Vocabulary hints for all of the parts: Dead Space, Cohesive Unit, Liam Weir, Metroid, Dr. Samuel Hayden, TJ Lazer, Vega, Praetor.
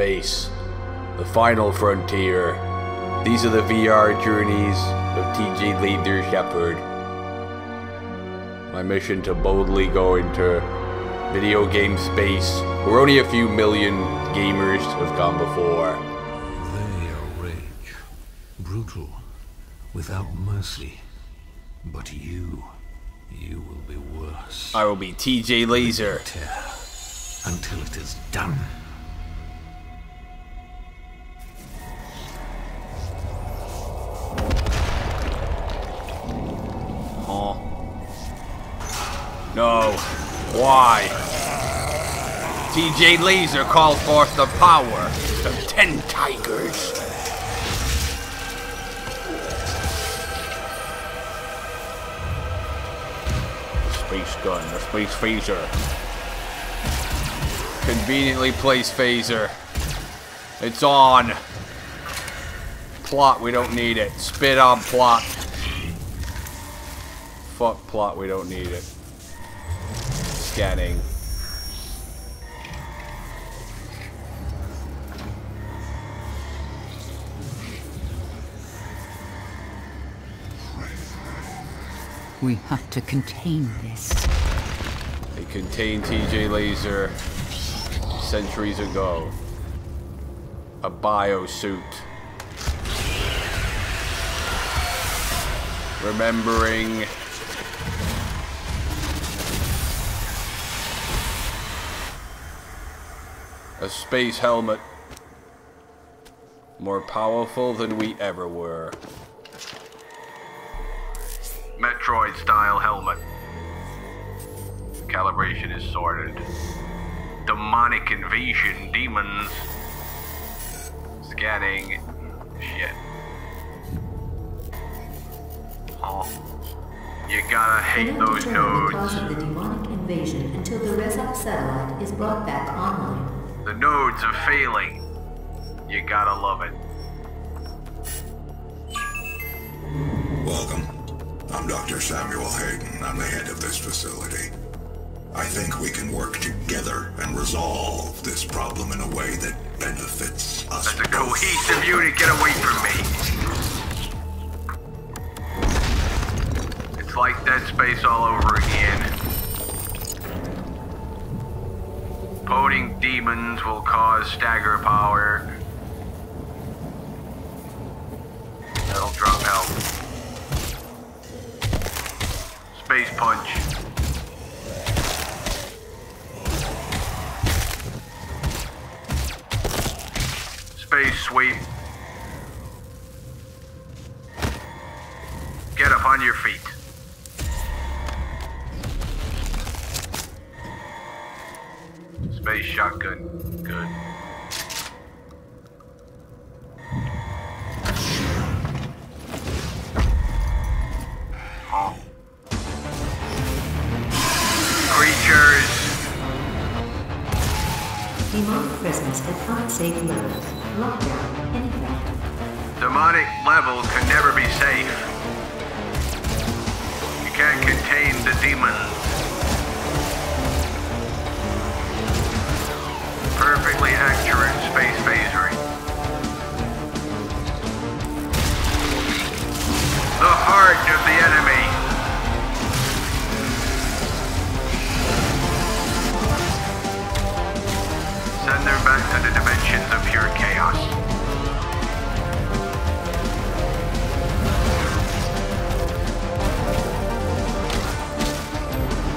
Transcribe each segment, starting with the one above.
Space, the final frontier. These are the VR journeys of TJ Lazer Shepherd. My mission to boldly go into video game space, where only a few million gamers have gone before. They are rage, brutal, without mercy. But you will be worse. I will be TJ Lazer. Until it is done. Oh. No. Why? TJ Lazer called forth the power of 10 tigers. The space gun, the space phaser. Conveniently placed phaser. It's on. Plot, we don't need it. Spit on plot. Fuck plot, we don't need it. Scanning. We have to contain this. They contained TJ Lazer. Centuries ago. A biosuit. Remembering a space helmet more powerful than we ever were. Metroid style helmet. The calibration is sorted. Demonic invasion, demons. Scanning. Shit. Oh. You gotta hate those nodes. Cause of the demonic invasion until the Resop satellite is brought back online. The nodes are failing. You gotta love it. Welcome. I'm Dr. Samuel Hayden. I'm the head of this facility. I think we can work together and resolve this problem in a way that benefits us. That's a cohesive unit, get away from me. It's like Dead Space all over again. Poting demons will cause stagger power. That'll drop health. Space punch. Space sweep. Get up on your feet. Space shotgun. Good. Oh. Creatures. Demonic presence at unsafe levels. Lockdown, anything. Demonic level can never be safe. You can't contain the demons. Perfectly accurate space phasering. The heart of the enemy. Send them back to the dimensions of pure chaos.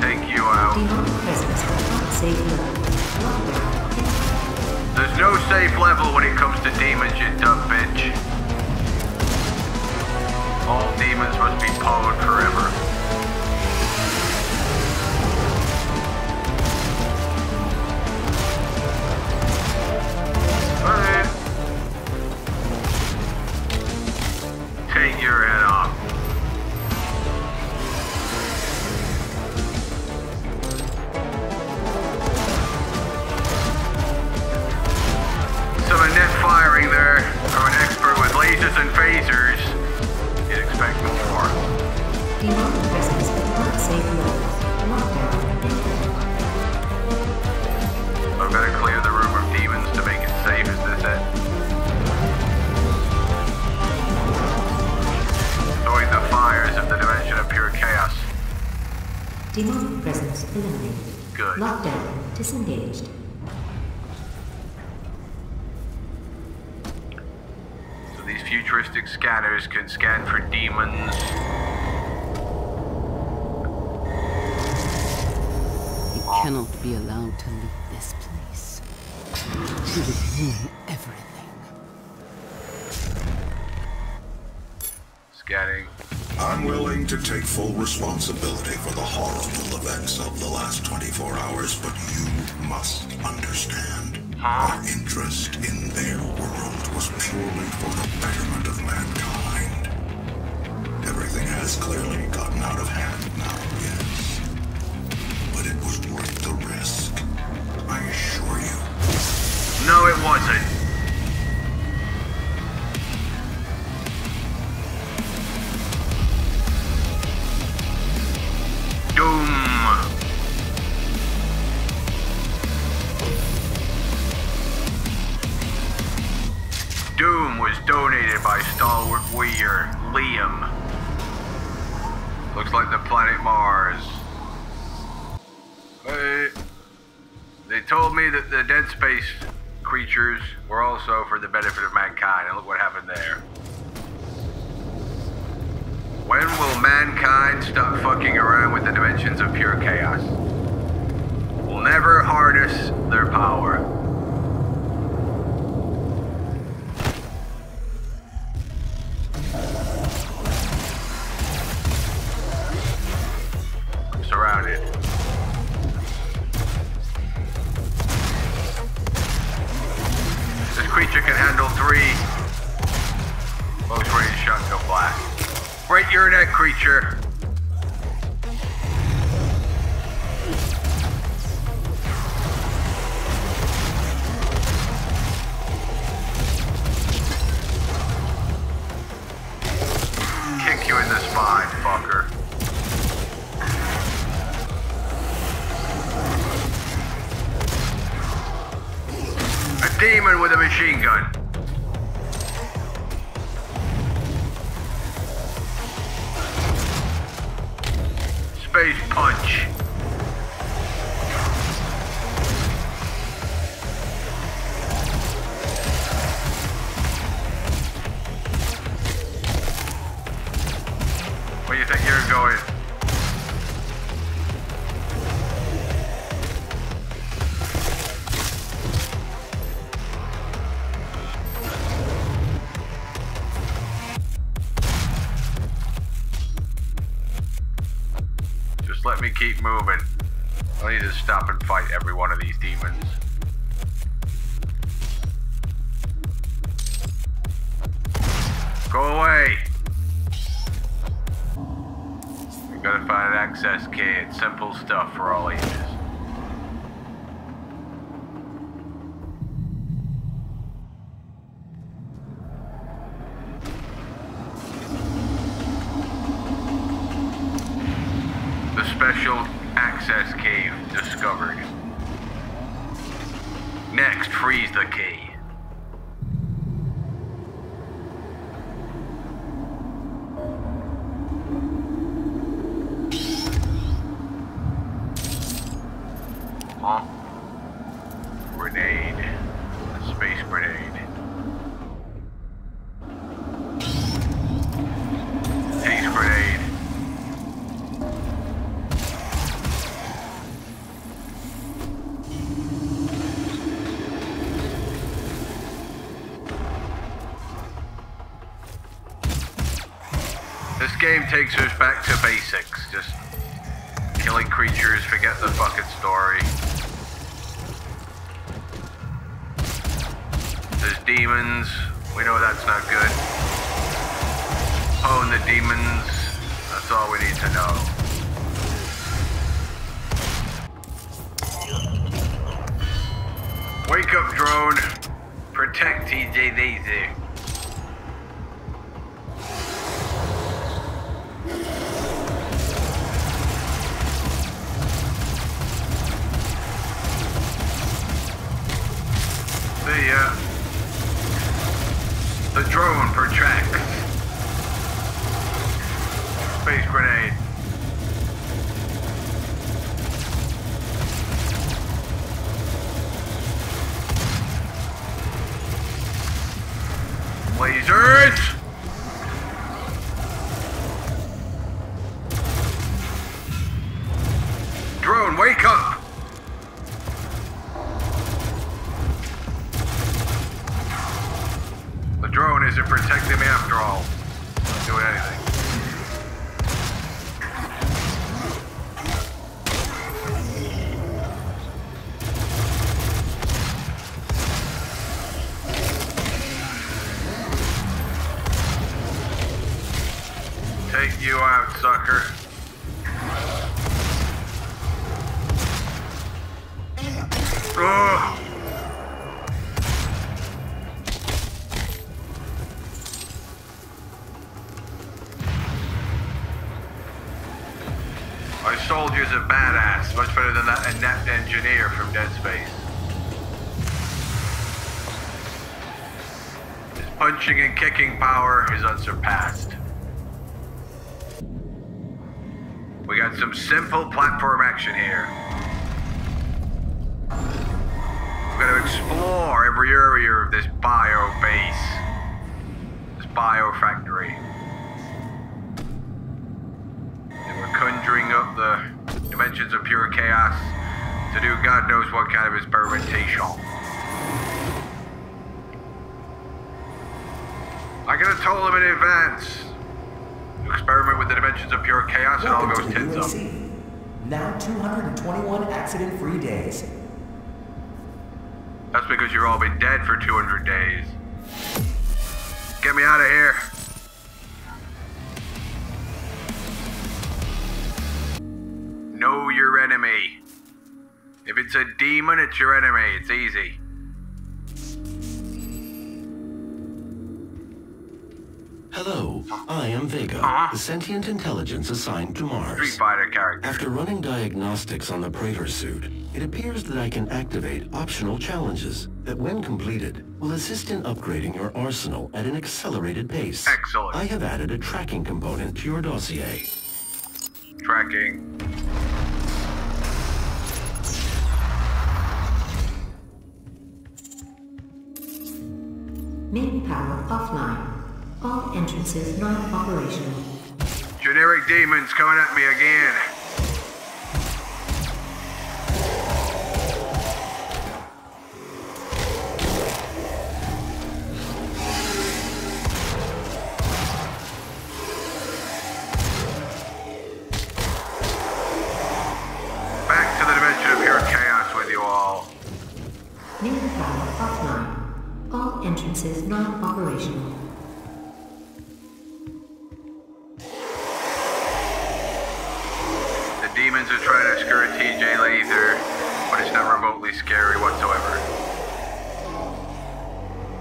Take you out. There's no safe level when it comes to demons, you dumb bitch. All demons must be pwned forever. Take your head off. Some net firing there from an expert with lasers and phasers. You'd expect more. Demonic presence but not safe levels. Lockdown. I better clear the room of demons to make it safe. Demonic presence eliminated. Good. Lockdown disengaged. So these futuristic scanners can scan for demons. You cannot be allowed to leave this place. You will ruin everything. Scanning. I'm willing to take full responsibility for the horrible events of the last 24 hours, but you must understand. Our interest in their world was purely for the betterment of mankind. Everything has clearly gotten out of hand now, yes. But it was worth the risk, I assure you. No, it wasn't. Weir, Liam. Looks like the planet Mars. They told me that the Dead Space creatures were also for the benefit of mankind, and look what happened there. When will mankind stop fucking around with the dimensions of pure chaos? We'll never harness their power. Creature. Kick you in the spine, fucker. A demon with a machine gun. Keep moving. I need to stop and fight every one of these demons. Go away! We gotta find an access key. It's simple stuff for all ages. This game takes us back to basics, just killing creatures, forget the fucking story. There's demons, we know that's not good. Own the demons, that's all we need to know. Wake up, drone, protect TJ Lazer. The drone protracts. Space grenade. Lasers! Drone, wake up! The drone isn't protecting me after all. Not doing anything. Take you out, sucker. Ugh. Our soldier's a badass, much better than that inept engineer from Dead Space. His punching and kicking power is unsurpassed. We got some simple platform action here. We're gonna explore every area of this bio base, this bio factory. And we're conjuring up the dimensions of pure chaos to do God knows what kind of experimentation. I could have told him in advance. Experiment with the dimensions of pure chaos and all goes tits up. Now 221 accident-free days. That's because you've all been dead for 200 days. Get me out of here. Know your enemy. If it's a demon, it's your enemy. It's easy. Hello, I am Vega, the sentient intelligence assigned to Mars. Street Fighter character. After running diagnostics on the Praetor suit, it appears that I can activate optional challenges that, when completed, will assist in upgrading your arsenal at an accelerated pace. Excellent. I have added a tracking component to your dossier. Tracking. Main power offline. All entrances non-operational. Generic demons coming at me again. Back to the dimension of pure chaos with you all. Main power offline. All entrances non-operational. Demons are trying to screw TJ Lazer, but it's not remotely scary whatsoever.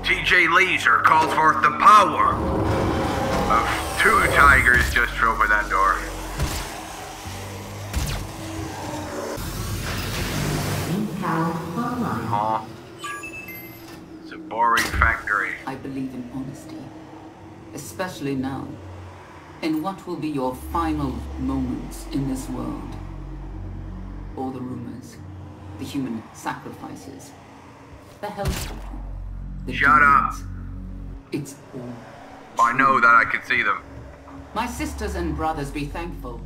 TJ Lazer calls forth the power of two tigers just to open that door. Huh? It's a boring factory. I believe in honesty, especially now. In what will be your final moments in this world? All the rumors, the human sacrifices, the health, the Shut demons. Up! It's all. I know that I can see them. My sisters and brothers, be thankful.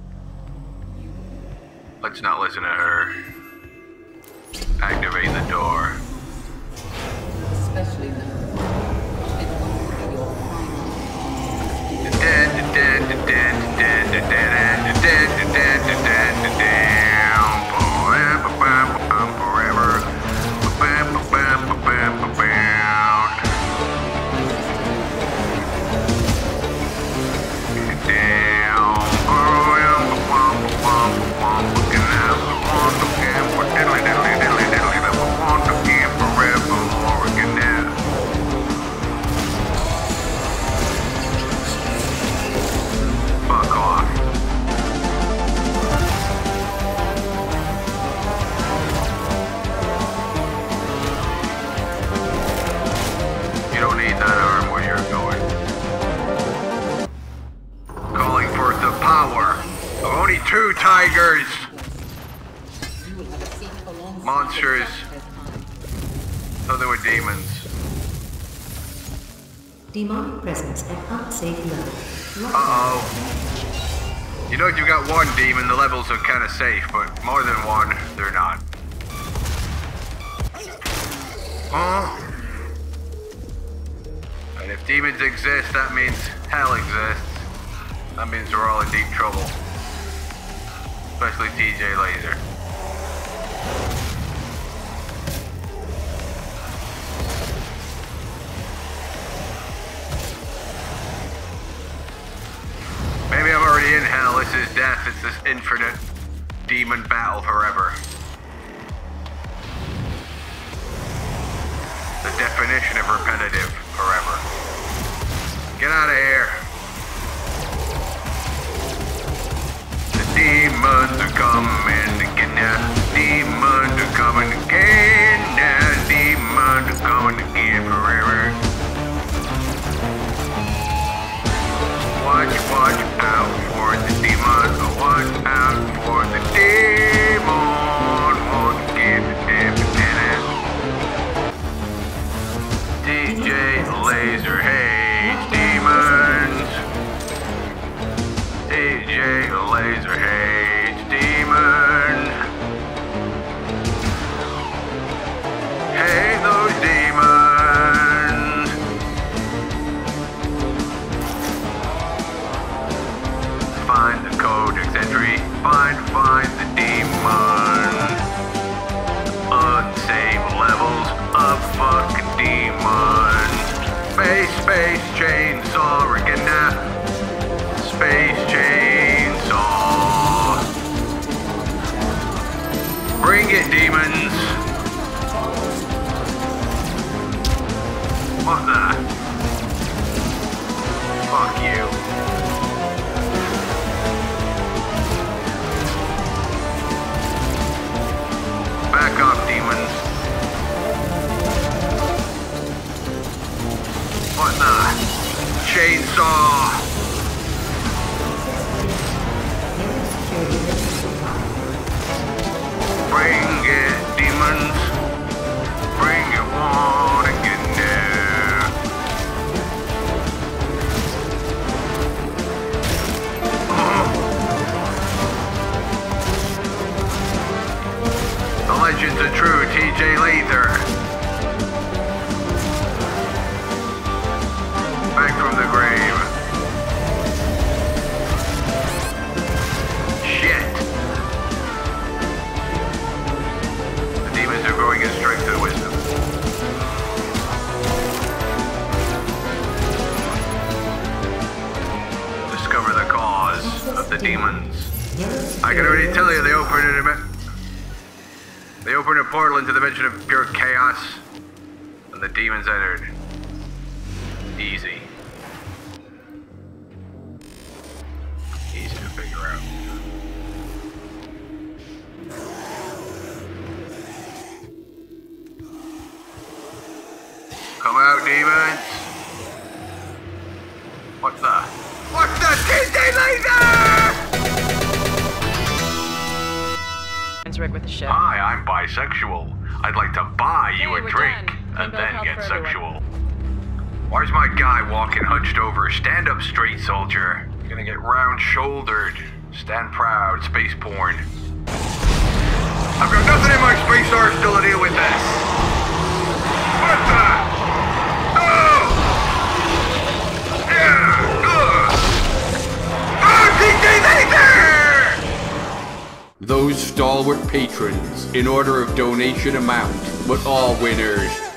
Let's not listen to her. Activate the door. Especially now. Two tigers! Monsters. Thought they were demons. Demonic presence at unsafe level. Uh-oh. You know, if you got one demon, the levels are kind of safe, but more than one, they're not. Oh. And if demons exist, that means hell exists. That means we're all in deep trouble. Especially TJ Lazer. Maybe I'm already in hell. This is death. It's this infinite demon battle forever. The definition of repetitive forever. Get out of here. The demons are coming again now. Demons are coming again now. Demons are coming again forever. Watch out for the demon. Watch out for the demon. Won't give him tennis. TJ Lazer hates demons. TJ Lazer hates demons. Hey, those demons. Find the codex entry. Find the demon. Unsafe levels. A fucking demon. Space chainsaw again now. Space chainsaw. Bring it, demons. What the? Fuck you. Back off, demons. What the? Chainsaw! Bring it, demons. Bring it on again now. Oh. The legends are true, TJ Lazer. Back from the grave. Shit. The demons are growing in strength and wisdom. Discover the cause of the demons. I can already tell you they opened it a minute. They opened a portal into the dimension of pure chaos, and the demons entered. Easy. Easy to figure out. Come out, demons! What the? What the? TJ Lazer! With the ship. Hi, I'm bisexual. I'd like to buy you a drink and then get sexual. Where's my guy walking hunched over? Stand up straight, soldier. You're gonna get round-shouldered. Stand proud, space porn. I've got nothing in my space arsenal to deal with this. What the? Oh! Yeah! Ugh! Oh, TJ Lazer! Those stalwart patrons, in order of donation amount, but all winners.